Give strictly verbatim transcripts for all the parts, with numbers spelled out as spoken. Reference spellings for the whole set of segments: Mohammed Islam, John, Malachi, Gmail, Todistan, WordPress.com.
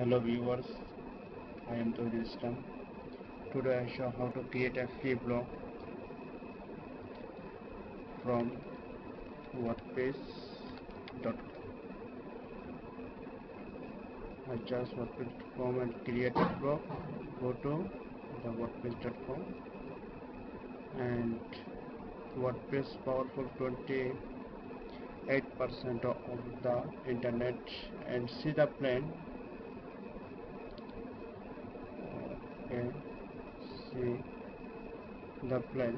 Hello viewers, I am Todistan. Today I show how to create a free blog from WordPress dot com. I just WordPress dot com and create a blog. Go to the WordPress dot com and WordPress powerful twenty-eight percent of the internet, and see the plan. Okay, see the plan.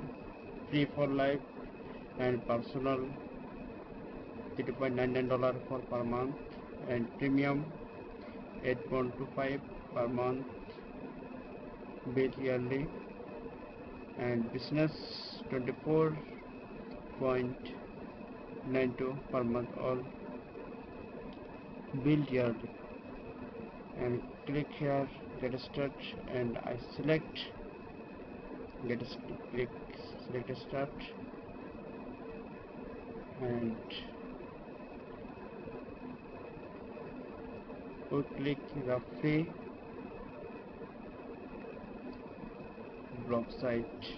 Free for life and personal three point nine nine dollars for per month, and premium eight point two five per month, bid yearly, and business twenty-four point nine two per month, all build yearly. And click here, get start, and I select get click select start, and we click the free blog site.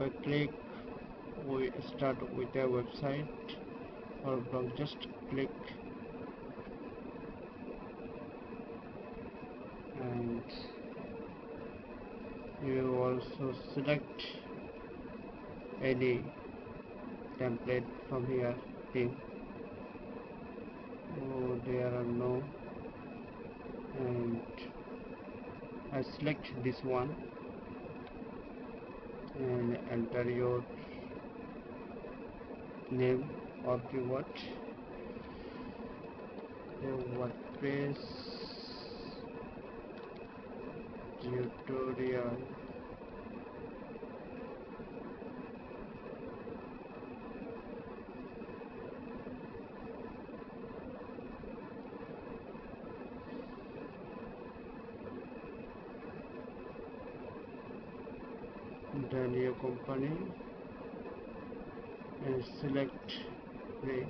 Okay, click we start with a website or blog. Just click and you also select any template from here. Thing. Oh, there are no, and I select this one and enter your name or keyword. The WordPress tutorial then your company and select free,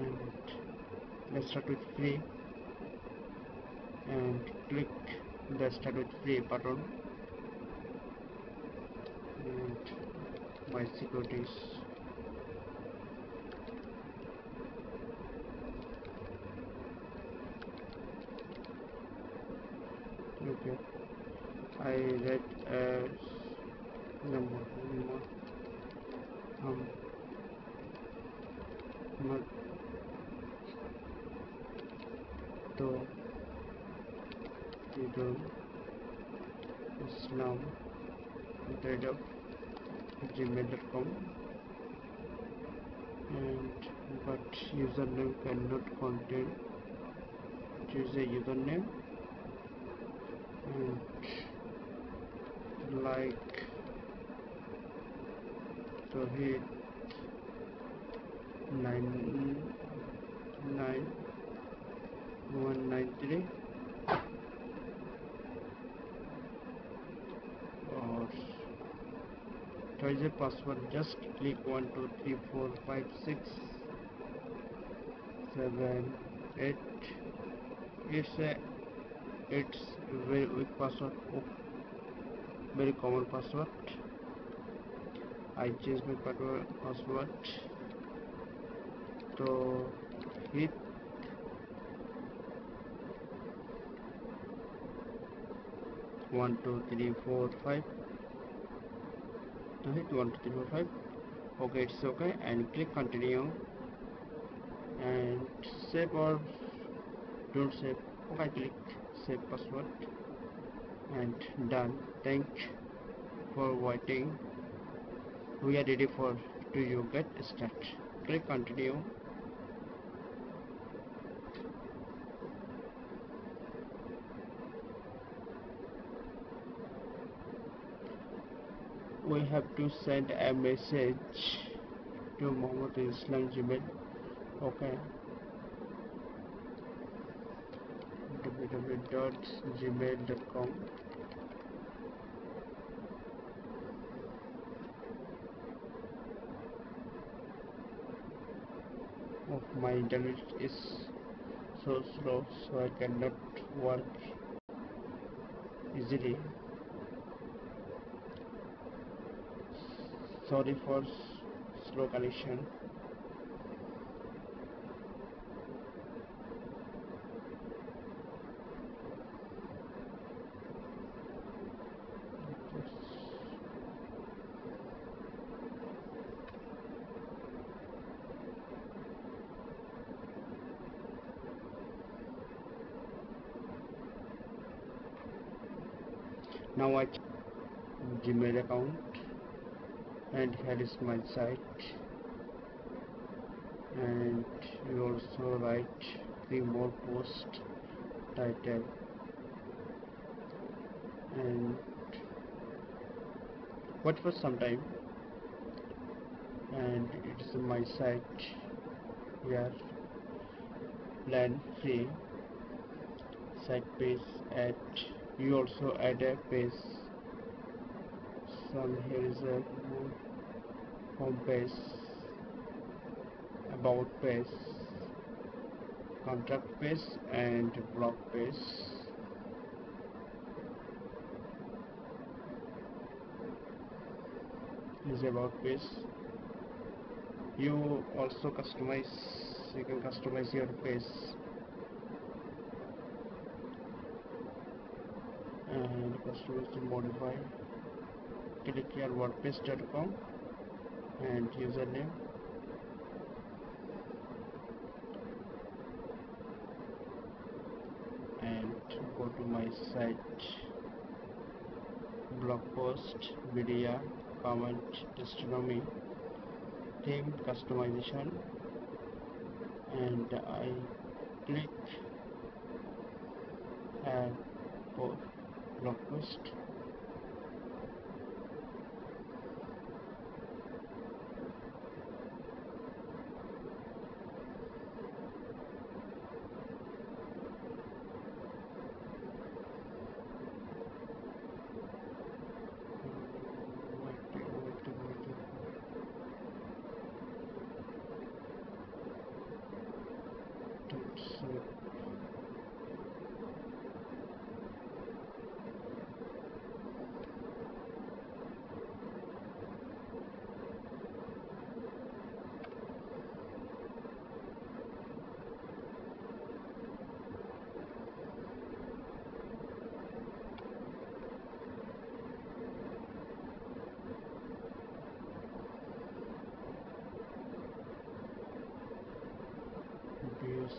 and let's start with free and click the start with free button, and my securities okay. I read a number um, Mohammed Islam at gmail dot com, and but username cannot contain. Choose a username and like to hit nine nine one nine three or twice a password. Just click one two three four five six seven eight. It's a it's very weak password. Oh, very common password. I change my password to hit one two three four five. To hit one two three four five. Okay, it's okay, and click continue and save or don't save. Okay, click save password. And done. Thank you for watching. We are ready for to you get started. Click continue. We have to send a message to Mohammed Islam Gmail. Okay. w w w dot gmail dot com. Oh, my internet is so slow, so I cannot work easily. Sorry for slow connection. Now I check Gmail account, and here is my site, and you also write three more post title, and wait for some time, and it's my site here, plan free site page at. You also add a page. Some here is a home page, about page, contract page, and blog page. This is about page. You also customize. You can customize your page. And customers to modify. Click here WordPress dot com and username. And go to my site, blog post, media, comment, gastronomy, theme, customization, and I click and post. Blog post,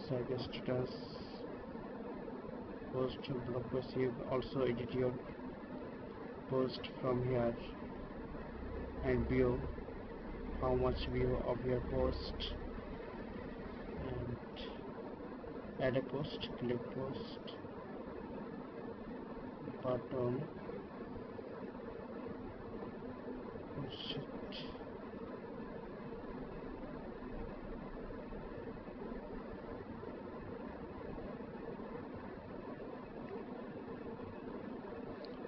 service status, post, blog post. You also edit your post from here and view how much view of your post, and add a post, click post button, push it.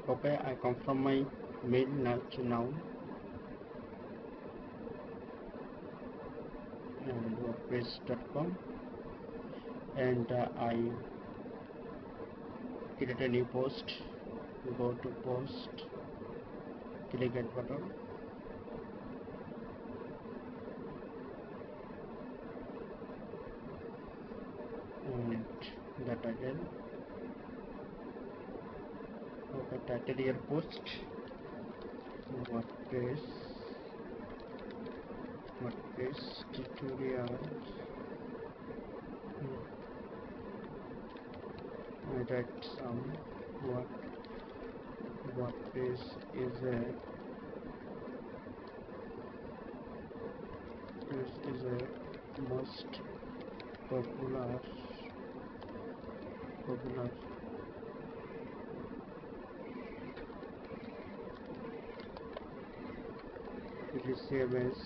Okay, I confirm my mail now, and WordPress dot com, and uh, I create a new post. Go to post, click add button, and the title. Okay, title your post, WordPress, WordPress tutorial, hmm. I write some what WordPress is a this is a most popular popular it is same as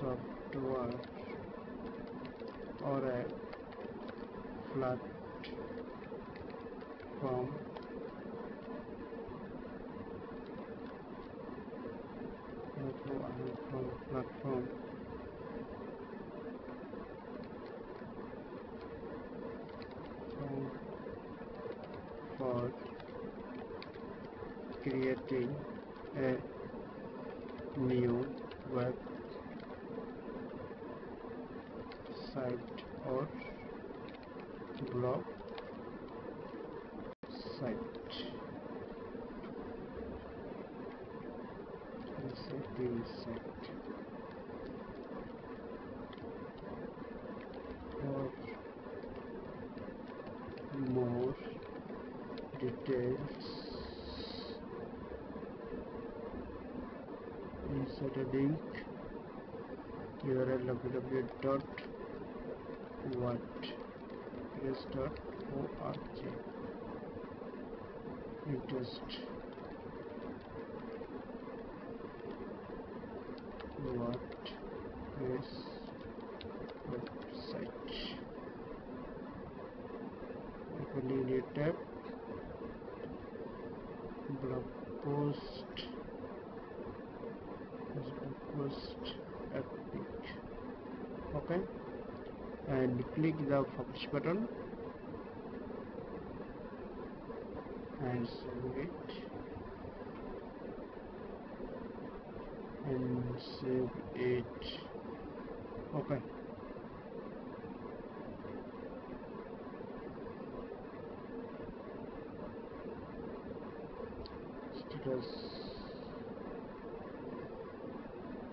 software or a platform from platform for creating a new web site or blog site. This is the site for more details. Insert a link U R L w w w dot wordpress dot org. Interest WordPress website. Open a new tab, blog post, blog post epic. Okay, and click the publish button and save it and save it okay. Status,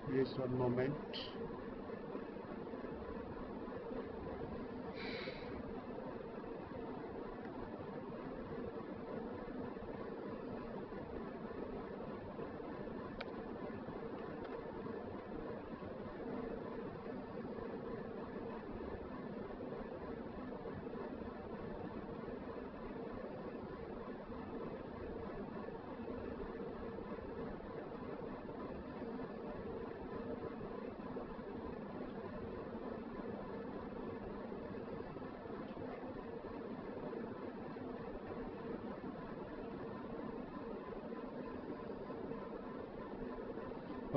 please one moment.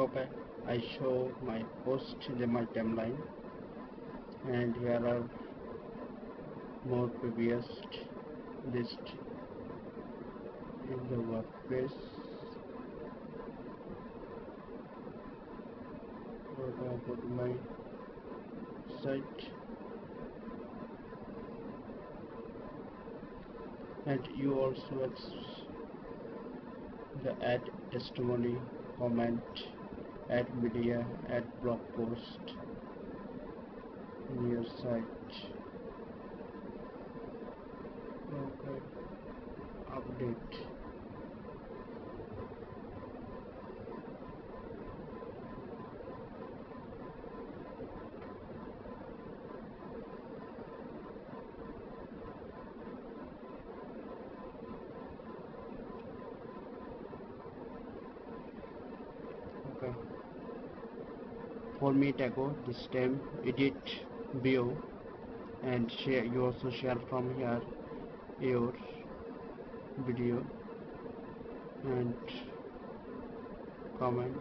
Okay, I show my post in my timeline, and here are more previous list in the WordPress. Go to my site, and you also have the add testimony, comment, add media, add blog post in your site. Okay, update. For me, tago this time, edit view and share. You also share from here your video and comment.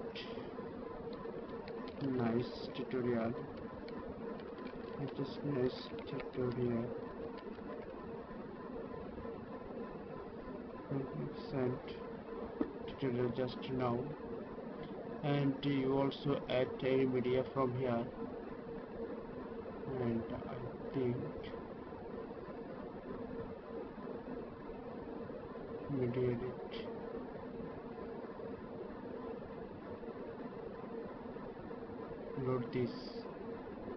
Nice tutorial. It is nice tutorial. Sent tutorial just now. And you also add a media from here, and I think media edit. Load this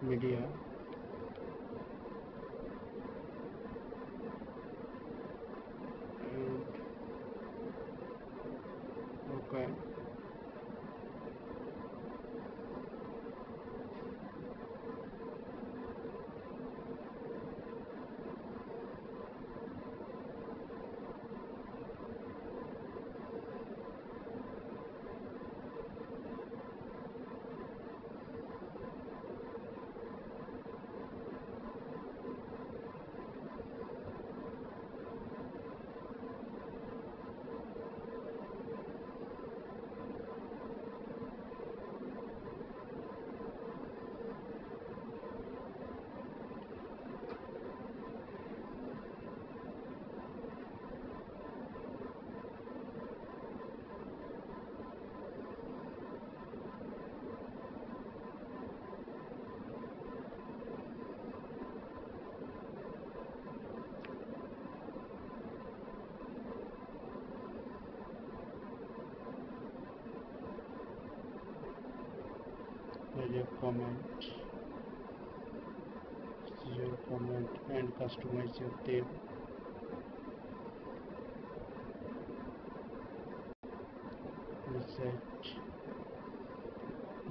media. And okay. comment, your comment, and customize your table. Reset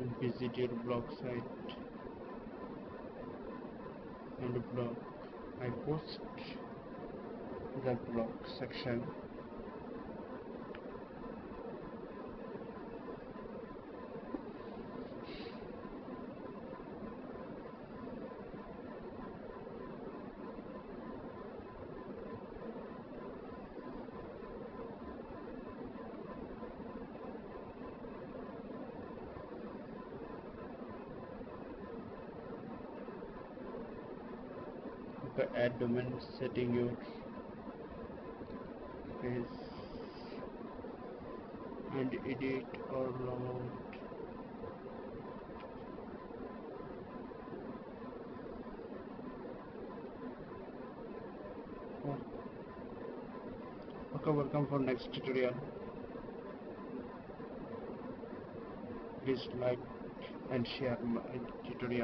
and visit your blog site and blog. I post the blog section. Add domain setting your page and edit or logout. Oh. Okay, welcome for next tutorial. Please like and share my tutorial.